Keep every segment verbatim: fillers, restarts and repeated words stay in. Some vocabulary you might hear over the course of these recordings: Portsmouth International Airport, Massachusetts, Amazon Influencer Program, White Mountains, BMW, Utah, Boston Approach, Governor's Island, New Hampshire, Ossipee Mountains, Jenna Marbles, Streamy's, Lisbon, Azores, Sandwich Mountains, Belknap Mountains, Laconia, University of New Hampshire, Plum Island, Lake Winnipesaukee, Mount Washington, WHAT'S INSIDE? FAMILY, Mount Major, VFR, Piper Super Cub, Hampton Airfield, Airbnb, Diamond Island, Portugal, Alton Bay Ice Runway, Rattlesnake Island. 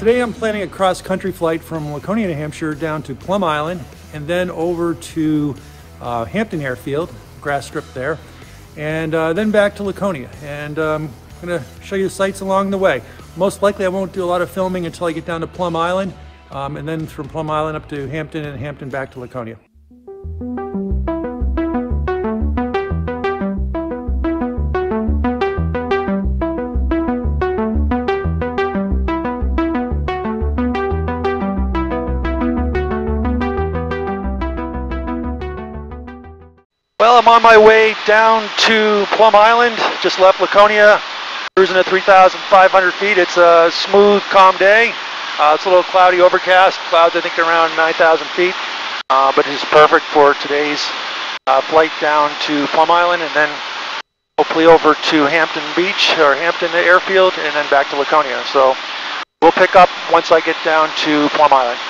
Today I'm planning a cross-country flight from Laconia, New Hampshire down to Plum Island and then over to uh, Hampton Airfield, grass strip there, and uh, then back to Laconia. And um, I'm going to show you the sights along the way. Most likely I won't do a lot of filming until I get down to Plum Island, um, and then from Plum Island up to Hampton and Hampton back to Laconia. Well, I'm on my way down to Plum Island, just left Laconia, cruising at three thousand five hundred feet. It's a smooth, calm day. Uh, it's a little cloudy, overcast, clouds I think around nine thousand feet, uh, but it's perfect for today's uh, flight down to Plum Island and then hopefully over to Hampton Beach or Hampton Airfield and then back to Laconia. So we'll pick up once I get down to Plum Island.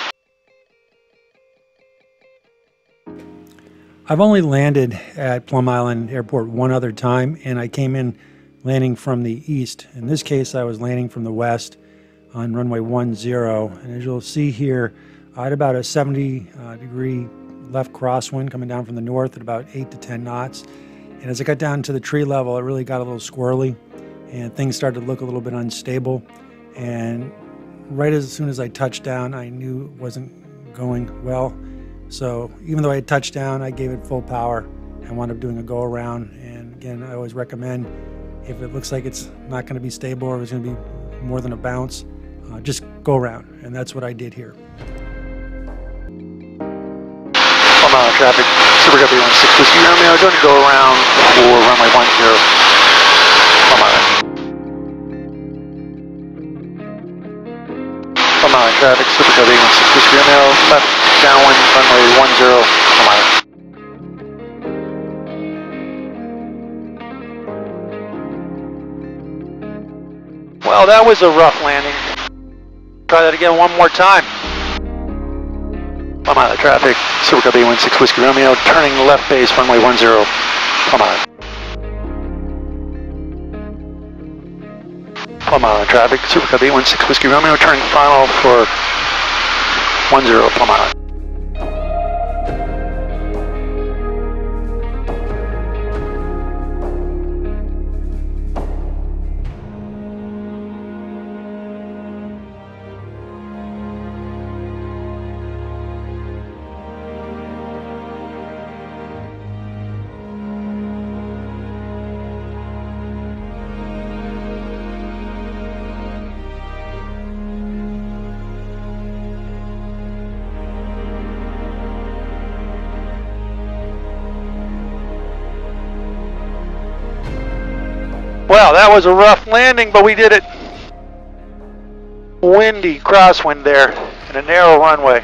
I've only landed at Plum Island Airport one other time, and I came in landing from the east. In this case, I was landing from the west on runway one zero, and as you'll see here, I had about a seventy degree left crosswind coming down from the north at about eight to ten knots. And as I got down to the tree level, it really got a little squirrely, and things started to look a little bit unstable. And right as soon as I touched down, I knew it wasn't going well. So even though I had touched down, I gave it full power and wound up doing a go around. And again, I always recommend if it looks like it's not going to be stable or it's going to be more than a bounce, uh, just go around. And that's what I did here. Plum Island traffic, Super Cub one six Whiskey Romeo, going to go around for runway one zero, Plum Island. Plum Island traffic, Super Cub one six Whiskey Romeo, left downwind, runway one zero, Plum Island. Well, that was a rough landing. Try that again one more time. Plum Island traffic, Super Cub one six Whiskey Romeo, turning left base, runway one zero, Plum Island. Plum Island traffic, Super Cub one six Whiskey Romeo, turning final for one zero, Plum Island. Well, that was a rough landing, but we did it. Windy crosswind there in a narrow runway.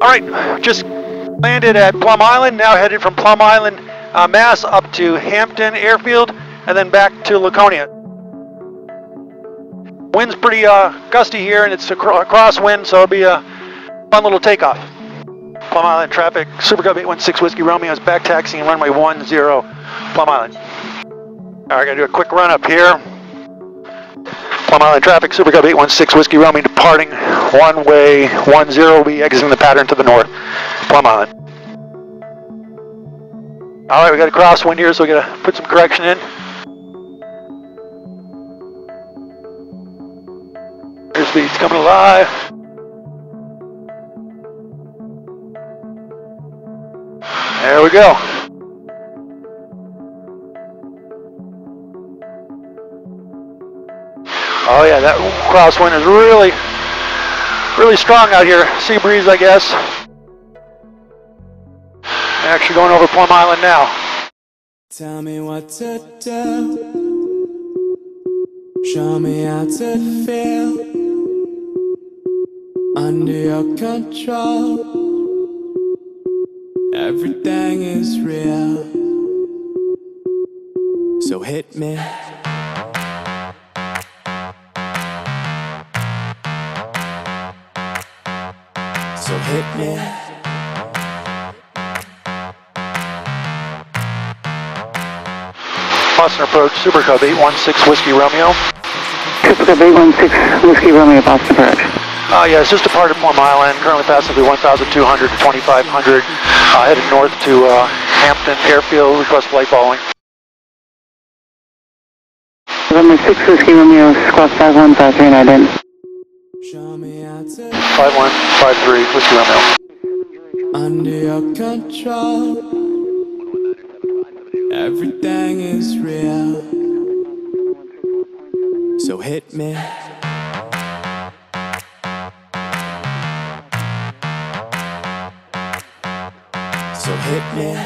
All right, just landed at Plum Island, now headed from Plum Island, uh, Mass up to Hampton Airfield, and then back to Laconia. Wind's pretty uh, gusty here, and it's a cr crosswind, so it'll be a fun little takeoff. Plum Island traffic, Super Cub eight one six Whiskey Romeo is back taxiing runway one zero, Plum Island. All right, gonna do a quick run up here. Plum Island traffic, Super Cub eight one six Whiskey Romeo departing runway one zero, will be exiting the pattern to the north, Plum Island. All right, we got a crosswind here, so we gotta put some correction in. Here's the, it's coming alive. There we go. Oh yeah, that crosswind is really, really strong out here. Sea breeze, I guess. Actually going over Plum Island now. Tell me what to do. Show me how to feel. Under your control. Everything is real, so hit me. So hit me. Boston Approach, Super Cub eight one six Whiskey Romeo. Super Cub eight one six Whiskey Romeo, Boston Approach. Uh, yes, just departed Plum Island, currently passing through one thousand two hundred to twenty-five hundred, uh, headed north to uh, Hampton Airfield, request flight following. Romeo six Whiskey Romeo, squawk five one five three, and ident. five one five three Whiskey Romeo. Under your control. Everything is real, so hit me. So hit me.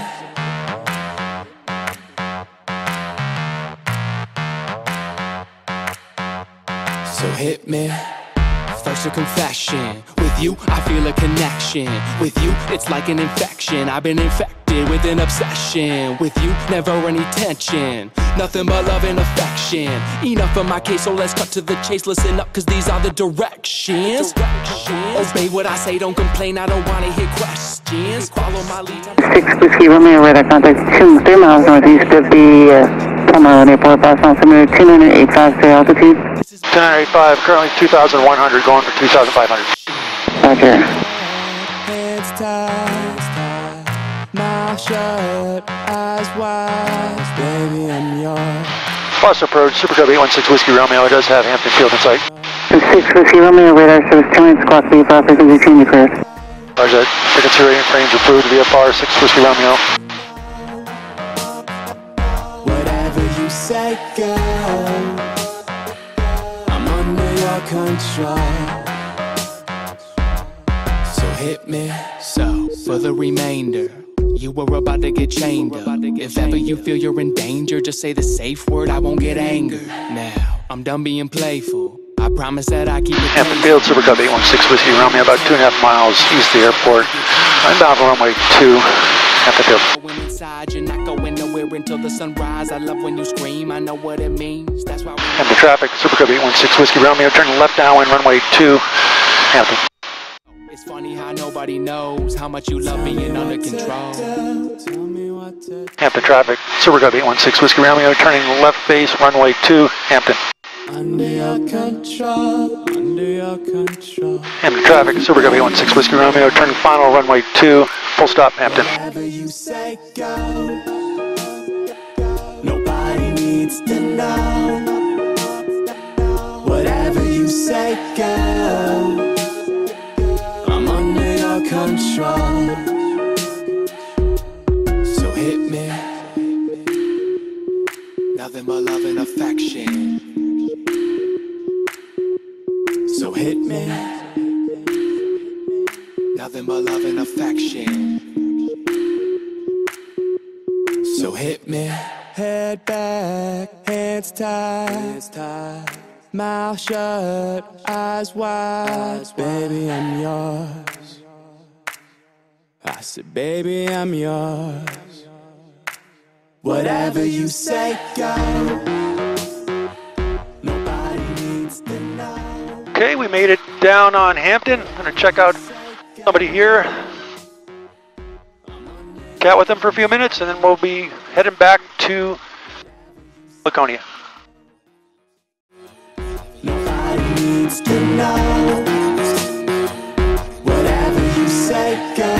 So hit me. First a confession, with you I feel a connection. With you it's like an infection, I've been infected with an obsession. With you, never any tension, nothing but love and affection. Enough of my case, so let's cut to the chase. Listen up, cause these are the directions, directions. Obey what I say, don't complain, I don't wanna hear questions. Follow my lead. six Whiskey Romeo, radar contact two, three miles northeast of the uh, Plum Island Airport, Boston, Altimeter two nine eight five, say altitude ten eighty-five, currently two thousand one hundred, going for two thousand five hundred. Roger. It's time. Mouth shut, eyes wide, baby, I'm yours. Boston Approach, Super Cub eight one six Whiskey Romeo, does have Hampton Field in sight. six Whiskey Romeo, radar service two nine squawk V F R, frequency change clear. Roger that, frequency rating frames approved, V F R six Whiskey Romeo. Whatever you say, girl, I'm under your control. So hit me. So, for the remainder, you were about to get chained up. If ever you feel you're in danger, just say the safe word, I won't get angry. Now, I'm done being playful, I promise that I keep it. Hampton Field, Super Cub eight one six Whiskey Romeo, about two and a half miles east of the airport. I'm bound for runway two, Hampton Field. Going inside, you're not going nowhere until the sunrise. I love when you scream, I know what it means. That's why we... Hampton traffic, Super Cub eight one six Whiskey Romeo, turn left now in runway two, Hampton. It's funny how nobody knows how much you love being under control. Hampton traffic, Super Cub eight one six Whiskey Romeo, turning left base, runway two, Hampton. Under your control, under your control. Hampton traffic, Super Cub eight one six Whiskey Romeo, turning final, runway two, full stop, Hampton. Wherever you say go, nobody needs to know. Whatever you say go, control. So hit me. Nothing but love and affection. So hit me. Nothing but love and affection. So hit me. Head back, hands tied, mouth shut, eyes wide. Baby, I'm yours. I said, baby, I'm yours. Whatever you say, go. Nobody needs to know. Okay, we made it down on Hampton. I'm gonna check out somebody here. Chat with them for a few minutes, and then we'll be heading back to Laconia. Nobody needs to know. Whatever you say, go.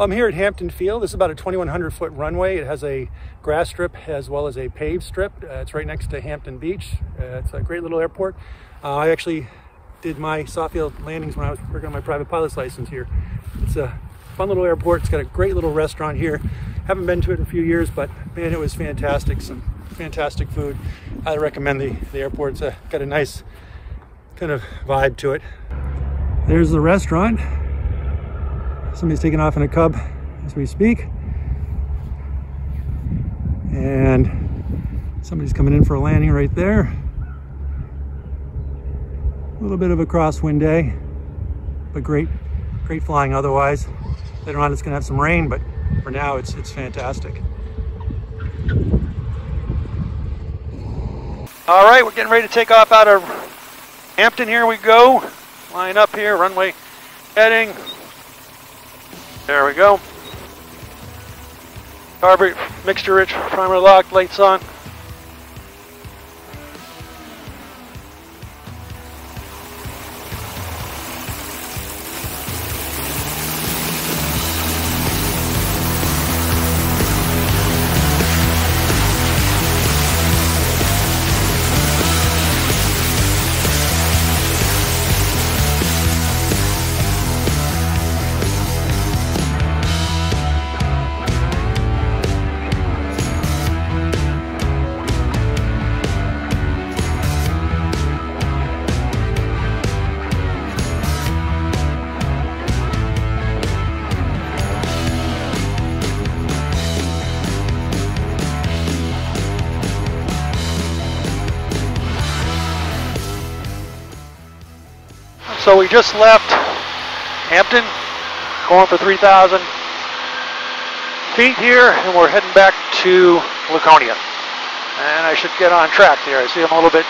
I'm here at Hampton Field. This is about a twenty-one hundred foot runway. It has a grass strip as well as a paved strip. Uh, it's right next to Hampton Beach. Uh, it's a great little airport. Uh, I actually did my softfield landings when I was working on my private pilot's license here. It's a fun little airport. It's got a great little restaurant here. Haven't been to it in a few years, but man, it was fantastic. Some fantastic food. I recommend the, the airport. It's a, got a nice kind of vibe to it. There's the restaurant. Somebody's taking off in a Cub as we speak, and somebody's coming in for a landing right there. A little bit of a crosswind day, but great, great flying otherwise. Later on it's gonna have some rain, but for now it's it's fantastic. All right, we're getting ready to take off out of Hampton. Here we go, line up here, runway heading. There we go. Carburet, mixture rich, primer locked, lights on. So we just left Hampton, going for three thousand feet here, and we're heading back to Laconia. And I should get on track there. I see I'm a little bit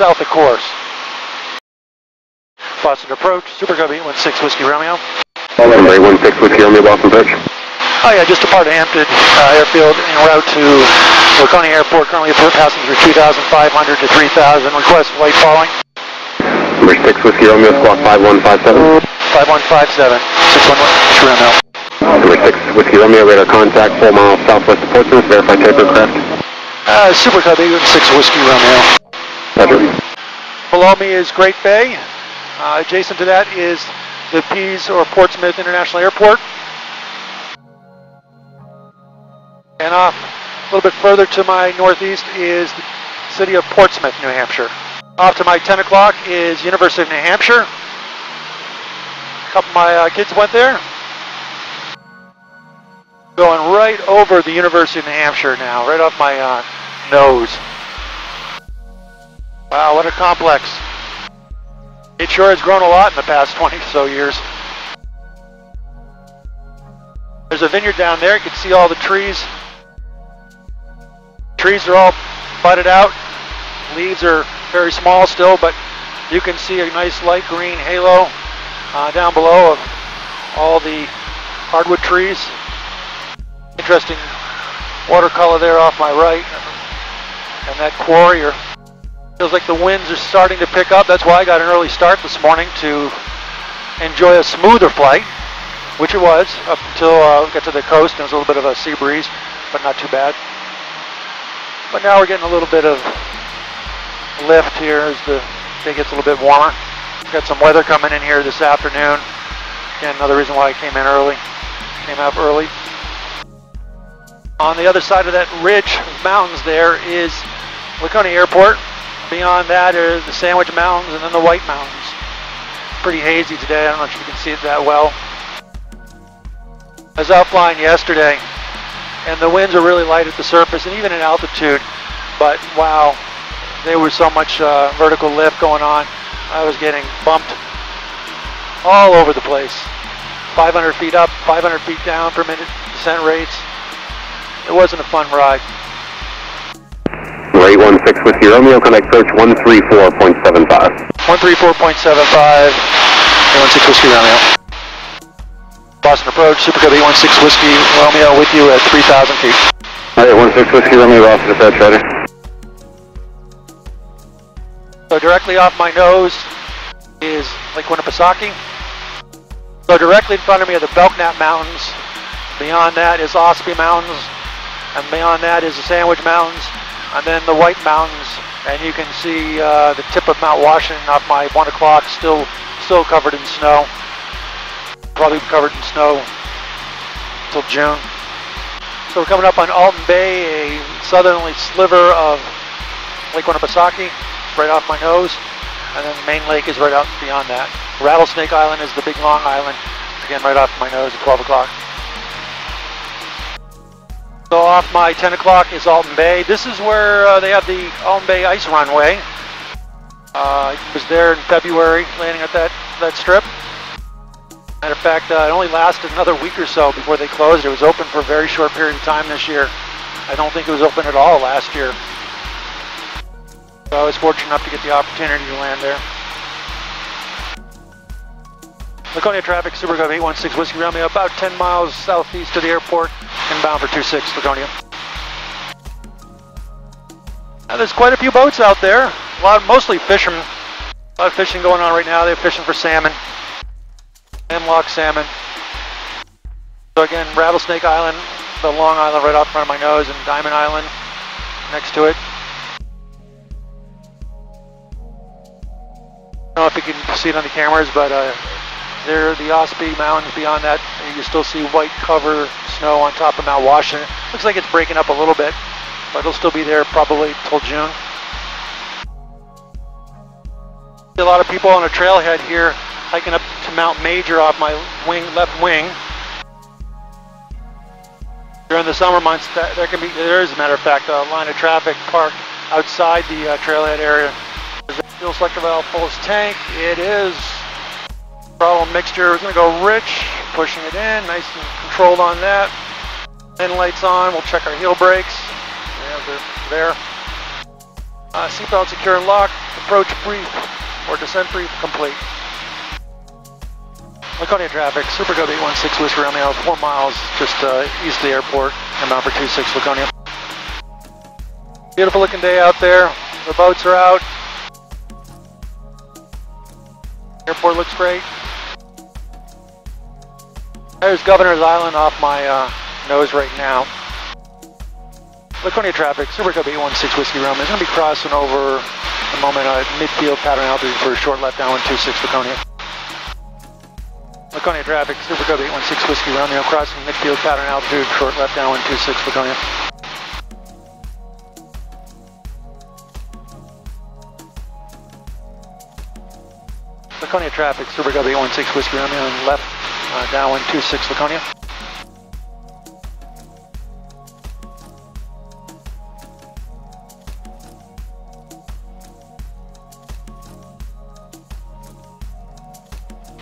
south of course. Boston Approach, Super Cub eight one six Whiskey Romeo. eight one six Whiskey Romeo, Boston Approach. Oh yeah, just departed Hampton uh, Airfield en route to Laconia Airport. Currently for passengers two thousand five hundred to three thousand. Request flight following. Number six Whiskey Romeo, squawk five one five seven. five one five seven, six one one, Romeo. Number six Whiskey Romeo, radar contact, four miles southwest of Portsmouth, verify type aircraft. Uh, Super Cub eight one six Whiskey Romeo. Roger. Below me is Great Bay. Uh, adjacent to that is the Pease or Portsmouth International Airport. And off a little bit further to my northeast is the city of Portsmouth, New Hampshire. Off to my ten o'clock is University of New Hampshire. A couple of my uh, kids went there. Going right over the University of New Hampshire now, right off my uh, nose. Wow, what a complex. It sure has grown a lot in the past twenty or so years. There's a vineyard down there. You can see all the trees. Trees are all budded out. Leaves are very small still, but you can see a nice light green halo uh, down below of all the hardwood trees. Interesting watercolor there off my right, and that quarry. Or feels like the winds are starting to pick up. That's why I got an early start this morning to enjoy a smoother flight, which it was up until uh, we got to the coast. There was a little bit of a sea breeze, but not too bad. But now we're getting a little bit of lift here as the day gets a little bit warmer. Got some weather coming in here this afternoon. Again, another reason why I came in early, came up early. On the other side of that ridge of mountains there is Laconia Airport. Beyond that are the Sandwich Mountains and then the White Mountains. Pretty hazy today. I don't know if you can see it that well. I was out flying yesterday, and the winds are really light at the surface and even at altitude, but wow. There was so much uh, vertical lift going on. I was getting bumped all over the place. five hundred feet up, five hundred feet down per minute descent rates. It wasn't a fun ride. eight one six with your Romeo, connect approach one three four point seven five. one three four point seven five, eight one six Whiskey Romeo. Boston Approach, Super Cub eight one six Whiskey Romeo with you at three thousand feet. eight one six Whiskey Romeo, Boston Approach, rider. So directly off my nose is Lake Winnipesaukee. So directly in front of me are the Belknap Mountains. Beyond that is Ossipee Mountains. And beyond that is the Sandwich Mountains. And then the White Mountains. And you can see uh, the tip of Mount Washington off my one o'clock, still, still covered in snow. Probably covered in snow till June. So we're coming up on Alton Bay, a southerly sliver of Lake Winnipesaukee, right off my nose, and then the main lake is right out beyond that. Rattlesnake Island is the big long island, again right off my nose at twelve o'clock. So off my ten o'clock is Alton Bay. This is where uh, they have the Alton Bay Ice Runway. Uh, I was there in February, landing at that, that strip. Matter of fact, uh, it only lasted another week or so before they closed. It was open for a very short period of time this year. I don't think it was open at all last year. So I was fortunate enough to get the opportunity to land there. Laconia traffic, Super Cub eight one six Whiskey Romeo, about ten miles southeast of the airport, inbound for two six, Laconia. Now there's quite a few boats out there, a lot, mostly fishermen. A lot of fishing going on right now. They're fishing for salmon, hemlock salmon. So again, Rattlesnake Island, the long island right off the front of my nose, and Diamond Island next to it. I don't know if you can see it on the cameras, but uh, there are the Ossipee Mountains beyond that. You still see white cover snow on top of Mount Washington. Looks like it's breaking up a little bit, but it'll still be there probably till June. A lot of people on a trailhead here hiking up to Mount Major off my wing, left wing. During the summer months, that, there can be, there is, a matter of fact, a line of traffic parked outside the uh, trailhead area. There's a fuel selector valve full as tank. It is problem mixture. We're going to go rich, pushing it in, nice and controlled on that. End lights on. We'll check our heel brakes. Yeah, they're there. Uh, Seatbelt secure and locked. Approach brief or descent brief complete. Laconia traffic, Super Cub eight one six Whiskey Romeo, four miles just uh, east of the airport, inbound for two six Laconia. Beautiful looking day out there. The boats are out. Airport looks great. There's Governor's Island off my uh, nose right now. Laconia traffic, Super Cub eight one six Whiskey Romeo is going to be crossing over in a moment at uh, midfield pattern altitude for a short left downwind two six Laconia. Laconia traffic, Super Cub eight one six Whiskey Romeo, crossing midfield pattern altitude, short left downwind two six Laconia. Laconia traffic, Super Cub eight one six Whiskey Romeo, left uh, downwind two six Laconia.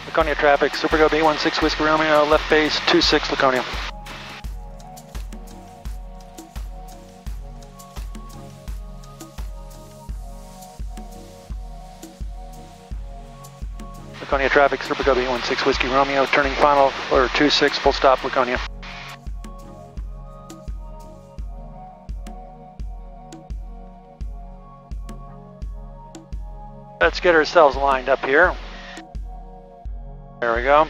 Laconia traffic, Super Cub eight one six Whiskey Romeo, left base two six Laconia. Laconia traffic, Super Cub eight one six Whiskey Romeo, turning final or two six, full stop Laconia. Let's get ourselves lined up here. There we go.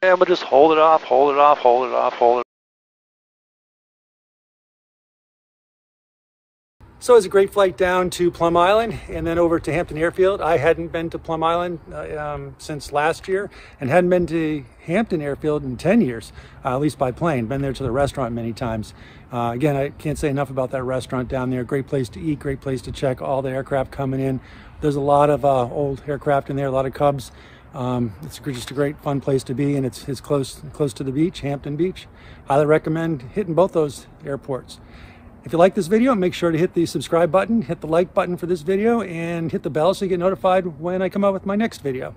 And we'll just hold it off, hold it off, hold it off, hold it off. So it was a great flight down to Plum Island and then over to Hampton Airfield. I hadn't been to Plum Island uh, um, since last year and hadn't been to Hampton Airfield in ten years, uh, at least by plane. Been there to the restaurant many times. Uh, again, I can't say enough about that restaurant down there. Great place to eat, great place to check all the aircraft coming in. There's a lot of uh, old aircraft in there, a lot of Cubs. Um, it's just a great fun place to be, and it's, it's close, close to the beach, Hampton Beach. Highly recommend hitting both those airports. If you like this video, make sure to hit the subscribe button, hit the like button for this video, and hit the bell so you get notified when I come out with my next video.